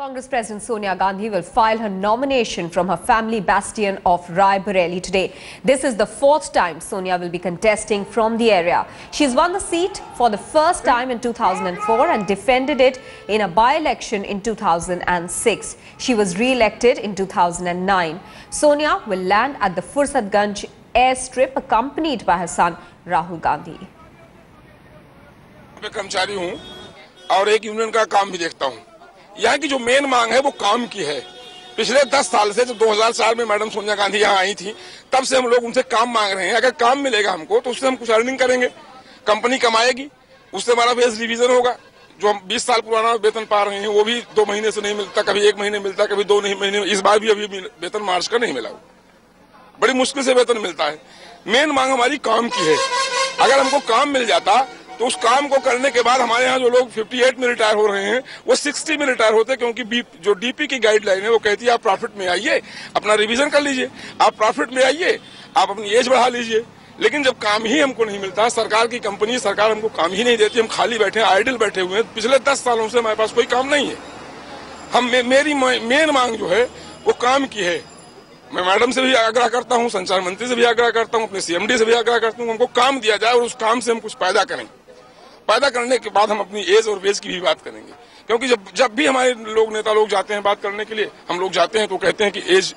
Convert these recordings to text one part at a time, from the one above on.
Congress President Sonia Gandhi will file her nomination from her family bastion of Rae Bareli today. This is the fourth time Sonia will be contesting from the area. She's won the seat for the first time in 2004 and defended it in a by-election in 2006. She was re-elected in 2009. Sonia will land at the Fursatganj airstrip accompanied by her son Rahul Gandhi. मैं कर्मचारी हूं और एक union का काम भी देखता हूं। यहाँ की जो मेन मांग है वो काम की है। पिछले 10 साल से, जो 2000 साल में मैडम सोनिया गांधी यहाँ आई थी, तब से हम लोग उनसे काम मांग रहे हैं। अगर काम मिलेगा हमको तो उससे हम कुछ अर्निंग करेंगे, कंपनी कमाएगी, उससे हमारा वेज रिविजन होगा। जो हम 20 साल पुराना वेतन पा रहे हैं वो भी 2 महीने से नहीं मिलता, कभी 1 महीने मिलता, कभी 2 महीने। इस बार भी अभी वेतन मार्च का नहीं मिला, बड़ी मुश्किल से वेतन मिलता है। मेन मांग हमारी काम की है। अगर हमको काम मिल जाता तो उस काम को करने के बाद हमारे यहाँ जो लोग 58 में रिटायर हो रहे हैं वो 60 में रिटायर होते, क्योंकि जो डीपी की गाइडलाइन है वो कहती है आप प्रॉफिट में आइए, अपना रिवीजन कर लीजिए, आप प्रॉफिट में आइए, आप अपनी एज बढ़ा लीजिए। लेकिन जब काम ही हमको नहीं मिलता, सरकार की कंपनी सरकार हमको काम ही नहीं देती, हम खाली बैठे हैं, आइडल बैठे हुए हैं। पिछले 10 सालों से हमारे पास कोई काम नहीं है। मेरी मेन मांग जो है वो काम की है। मैं मैडम से भी आग्रह करता हूँ, संचार मंत्री से भी आग्रह करता हूँ, अपने सीएमडी से भी आग्रह करता हूँ, हमको काम दिया जाए और उस काम से हम कुछ पैदा करें। पैदा करने के बाद हम अपनी एज और वेज की भी बात करेंगे, क्योंकि जब भी हमारे नेता लोग जाते हैं बात करने के लिए, हम लोग जाते हैं तो कहते हैं कि एज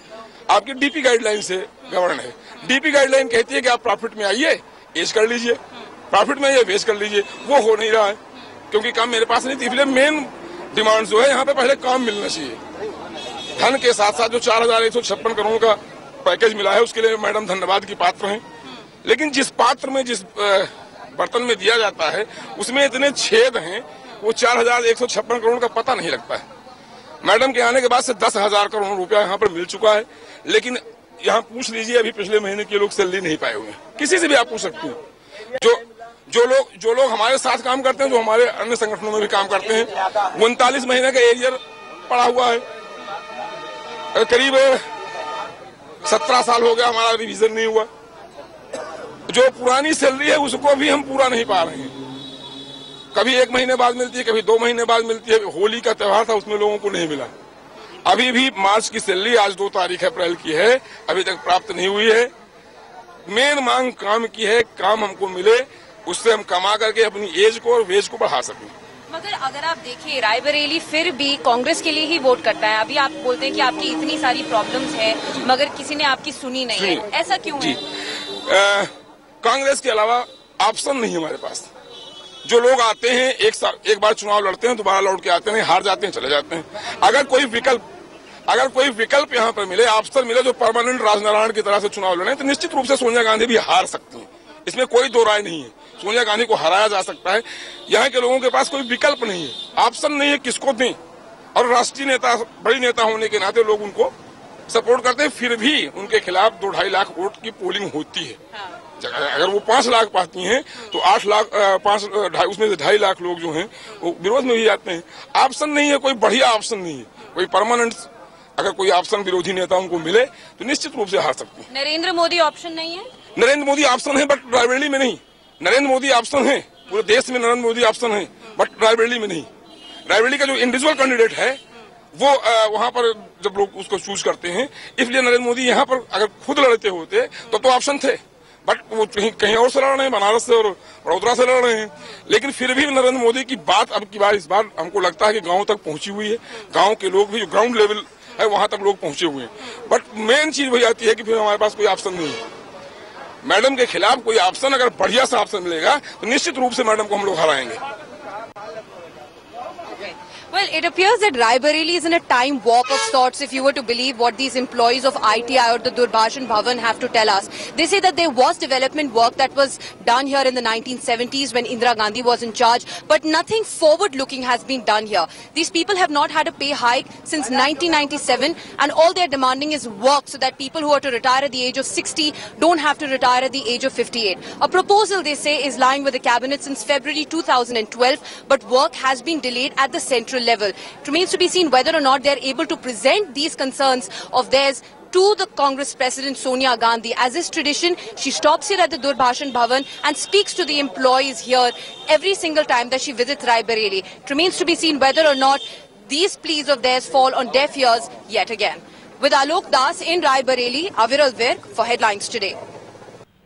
आपकी डीपी गाइडलाइन से गवर्न है। डीपी गाइडलाइन कहती है कि आप प्रॉफिट में आइए, एज कर लीजिए, प्रॉफिट में आइए, वेज कर लीजिए। वो हो नहीं रहा है क्योंकि काम मेरे पास नहीं थी। इसलिए मेन डिमांड जो है यहाँ पे पहले काम मिलना चाहिए। धन के साथ साथ जो 4,156 करोड़ का पैकेज मिला है उसके लिए मैडम धन्यवाद की पात्र है, लेकिन जिस पात्र में, जिस बर्तन में दिया जाता है उसमें इतने छेद हैं, वो 4,156 करोड़ का पता नहीं लगता है। मैडम के आने के बाद से 10,000 करोड़ रुपया यहाँ पर मिल चुका है, लेकिन यहाँ पूछ लीजिए, अभी पिछले महीने के लोग सैलरी नहीं पाए हुए हैं। किसी से भी आप पूछ सकते हो। जो लोग हमारे साथ काम करते हैं, जो हमारे अन्य संगठनों में भी काम करते हैं, 39 महीने का एरियर पड़ा हुआ है। करीब 17 साल हो गया हमारा रिविजन नहीं हुआ। जो पुरानी सैलरी है उसको भी हम पूरा नहीं पा रहे हैं। कभी 1 महीने बाद मिलती है, कभी 2 महीने बाद मिलती है। होली का त्यौहार था, उसमें लोगों को नहीं मिला। अभी भी मार्च की सैलरी, आज 2 तारीख अप्रैल की है, अभी तक प्राप्त नहीं हुई है। मेन मांग काम की है। काम हमको मिले, उससे हम कमा करके अपनी एज को और वेज को बढ़ा सकें। मगर अगर आप देखिए, राय बरेली फिर भी कांग्रेस के लिए ही वोट करता है। अभी आप बोलते हैं कि आपकी इतनी सारी प्रॉब्लम्स हैं, मगर किसी ने आपकी सुनी नहीं है, ऐसा क्यों है? कांग्रेस के अलावा ऑप्शन नहीं हमारे पास। जो लोग आते हैं, एक बार चुनाव लड़ते हैं, दोबारा लौट के आते हैं, हार जाते हैं, चले जाते हैं। अगर कोई विकल्प यहाँ पर मिले, ऑप्शन मिले, जो परमानेंट राजनारायण की तरह से चुनाव लड़े, तो निश्चित रूप से सोनिया गांधी भी हार सकती है। इसमें कोई दो राय नहीं है। सोनिया गांधी को हराया जा सकता है। यहाँ के लोगों के पास कोई विकल्प नहीं है, ऑप्शन नहीं है किसको दें। और राष्ट्रीय नेता, बड़ी नेता होने के नाते लोग उनको सपोर्ट करते हैं। फिर भी उनके खिलाफ 2-2.5 लाख वोट की पोलिंग होती है। अगर वो 5 लाख पाती हैं तो 8 लाख, उसमें से 2.5 लाख लोग जो हैं वो विरोध में भी जाते हैं। ऑप्शन नहीं है, कोई बढ़िया ऑप्शन नहीं है, कोई परमानेंट। अगर कोई ऑप्शन विरोधी नेताओं को मिले तो निश्चित रूप से हार सकते हैं। नरेंद्र मोदी ऑप्शन नहीं है। नरेंद्र मोदी ऑप्शन है, बट राय बरेली में नहीं। नरेंद्र मोदी ऑप्शन है, पूरे देश में नरेंद्र मोदी ऑप्शन है, बट राय बरेली में नहीं। राय बरेली का जो इंडिविजुअल कैंडिडेट है वो वहाँ पर जब लोग उसको चूज करते हैं, इसलिए नरेंद्र मोदी यहाँ पर अगर खुद लड़ते होते तो ऑप्शन थे, बट वो कहीं और से लड़ रहे हैं, बनारस से और वडोदरा से लड़ रहे हैं। लेकिन फिर भी नरेंद्र मोदी की बात अब की बार, इस बार हमको लगता है कि गांव तक पहुंची हुई है। गांव के लोग भी, जो ग्राउंड लेवल है, वहां तक लोग पहुंचे हुए हैं। बट मेन चीज वही आती है कि फिर हमारे पास कोई ऑप्शन नहीं है। मैडम के खिलाफ कोई ऑप्शन, अगर बढ़िया सा ऑप्शन मिलेगा तो निश्चित रूप से मैडम को हम लोग हराएंगे। Well, it appears that Rae Bareli is in a time warp of sorts, if you were to believe what these employees of ITI or the Doordarshan Bhawan have to tell us. They say that there was development work that was done here in the 1970s when Indira Gandhi was in charge, but nothing forward-looking has been done here. These people have not had a pay hike since 1997, and all they're demanding is work, so that people who are to retire at the age of 60 don't have to retire at the age of 58. A proposal, they say, is lying with the cabinet since February 2012, but work has been delayed at the central level. It remains to be seen whether or not they are able to present these concerns of theirs to the Congress President Sonia Gandhi. As is tradition, she stops here at the Doordarshan Bhawan and speaks to the employees here every single time that she visits Rae Bareli. It remains to be seen whether or not these pleas of theirs fall on deaf ears yet again. With Alok Das in Rae Bareli, Aviral Alvir for Headlines Today.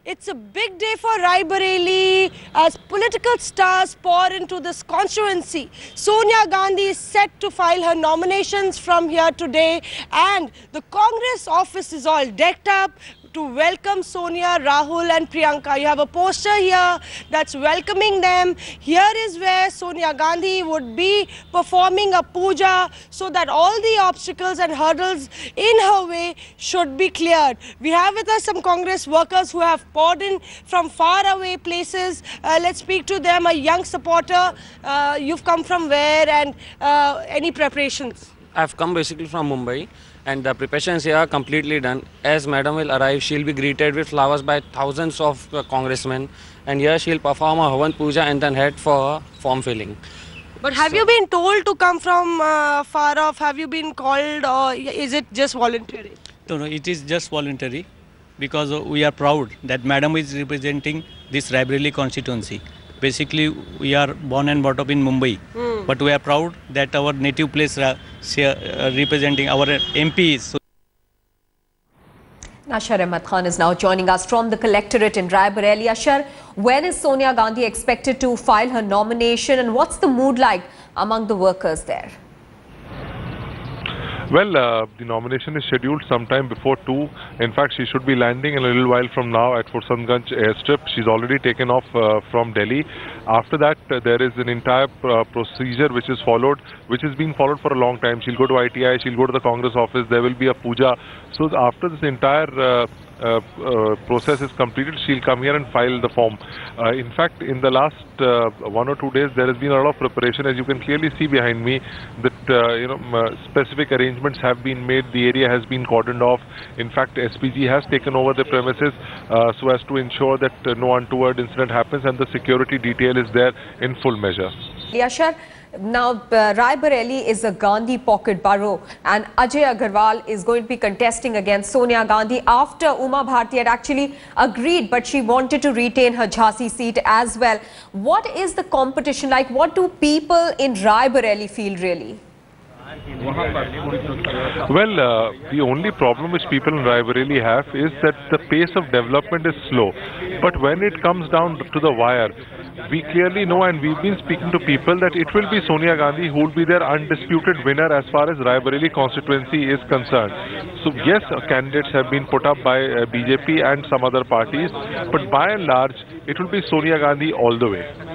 It's a big day for Rae Bareli as political stars pour into this constituency. Sonia Gandhi is set to file her nominations from here today, and the Congress office is all decked up to welcome Sonia, Rahul and Priyanka. You have a poster here that's welcoming them. Here is where Sonia Gandhi would be performing a puja so that all the obstacles and hurdles in her way should be cleared. We have with us some Congress workers who have poured in from faraway places. Let's speak to them. A young supporter, you've come from where, and any preparations? I've come basically from Mumbai, and the preparations here are completely done. As madam will arrive, she'll be greeted with flowers by thousands of congressmen, and here she'll perform a Havan Puja and then head for form filling. But have you been told to come from far off? Have you been called, or is it just voluntary? No, it is just voluntary, because we are proud that madam is representing this Rae Bareli constituency. Basically, we are born and brought up in Mumbai, but we are proud that our native place representing our MPs. So Ashar Ahmed Khan is now joining us from the collectorate in Rae Bareli. Ashar, when is Sonia Gandhi expected to file her nomination, and what's the mood like among the workers there? Well, the nomination is scheduled sometime before 2. In fact, she should be landing in a little while from now at Fursatganj airstrip. She's already taken off from Delhi. After that, there is an entire procedure which is followed, which has been followed for a long time. She'll go to ITI, she'll go to the Congress office, there will be a puja. So after this entire process is completed, she'll come here and file the form. In fact, in the last 1 or 2 days, there has been a lot of preparation, as you can clearly see behind me, that specific arrangements have been made. The area has been cordoned off. In fact, SPG has taken over the premises so as to ensure that no untoward incident happens, and the security detail is there in full measure. Ashar, now Rae Bareli is a Gandhi pocket borough, and Ajay Agarwal is going to be contesting against Sonia Gandhi after Uma Bharti had actually agreed, but she wanted to retain her Jhansi seat as well. What is the competition like? What do people in Rae Bareli feel really? Well, the only problem which people in Rae Bareli have is that the pace of development is slow. But when it comes down to the wire, we clearly know, and we've been speaking to people, that it will be Sonia Gandhi who will be their undisputed winner as far as Rae Bareli constituency is concerned. So yes, candidates have been put up by BJP and some other parties, but by and large, it will be Sonia Gandhi all the way.